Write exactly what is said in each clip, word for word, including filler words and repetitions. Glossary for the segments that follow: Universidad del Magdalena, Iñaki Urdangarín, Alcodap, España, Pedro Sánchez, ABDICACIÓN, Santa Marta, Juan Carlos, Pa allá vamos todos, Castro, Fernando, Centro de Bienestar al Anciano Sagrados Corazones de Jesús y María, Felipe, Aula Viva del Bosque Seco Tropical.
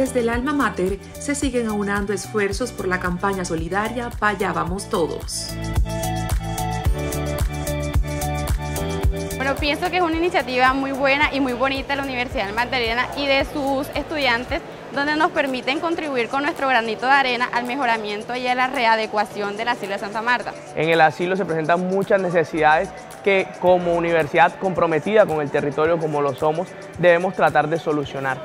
Desde el alma mater se siguen aunando esfuerzos por la campaña solidaria Pa allá vamos todos. Bueno, pienso que es una iniciativa muy buena y muy bonita de la Universidad del Magdalena y de sus estudiantes, donde nos permiten contribuir con nuestro granito de arena al mejoramiento y a la readecuación del asilo de Santa Marta. En el asilo se presentan muchas necesidades que como universidad comprometida con el territorio como lo somos, debemos tratar de solucionar.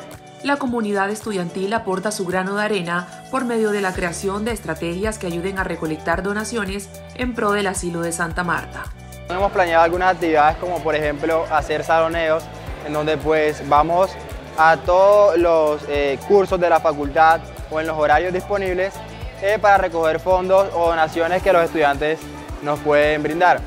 La comunidad estudiantil aporta su grano de arena por medio de la creación de estrategias que ayuden a recolectar donaciones en pro del asilo de Santa Marta. Hemos planeado algunas actividades como por ejemplo hacer saloneos, en donde pues vamos a todos los eh, cursos de la facultad o en los horarios disponibles eh, para recoger fondos o donaciones que los estudiantes nos pueden brindar.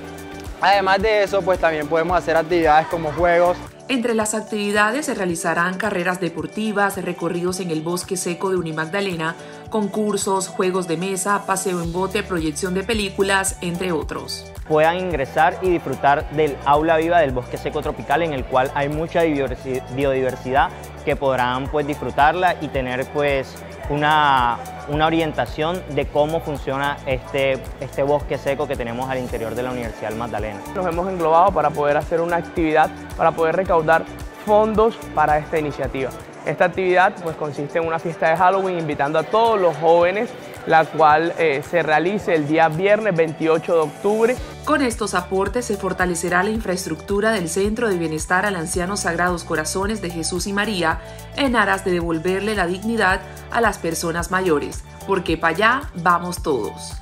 Además de eso, pues también podemos hacer actividades como juegos. Entre las actividades se realizarán carreras deportivas, recorridos en el bosque seco de Unimagdalena, concursos, juegos de mesa, paseo en bote, proyección de películas, entre otros. Puedan ingresar y disfrutar del Aula Viva del Bosque Seco Tropical, en el cual hay mucha biodiversidad que podrán pues disfrutarla y tener pues una, una orientación de cómo funciona este, este bosque seco que tenemos al interior de la Universidad del Magdalena. Nos hemos englobado para poder hacer una actividad, para poder recaudar fondos para esta iniciativa. Esta actividad pues consiste en una fiesta de Halloween invitando a todos los jóvenes, la cual eh, se realice el día viernes veintiocho de octubre. Con estos aportes se fortalecerá la infraestructura del Centro de Bienestar al Anciano Sagrados Corazones de Jesús y María en aras de devolverle la dignidad a las personas mayores, porque para allá vamos todos.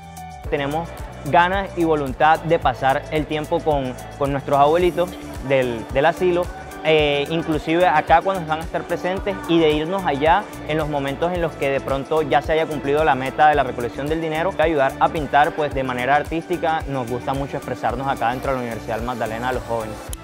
Tenemos ganas y voluntad de pasar el tiempo con, con nuestros abuelitos del, del asilo, Eh, inclusive acá cuando van a estar presentes, y de irnos allá en los momentos en los que de pronto ya se haya cumplido la meta de la recolección del dinero, que ayudar a pintar pues de manera artística. Nos gusta mucho expresarnos acá dentro de la Universidad del Magdalena a los jóvenes.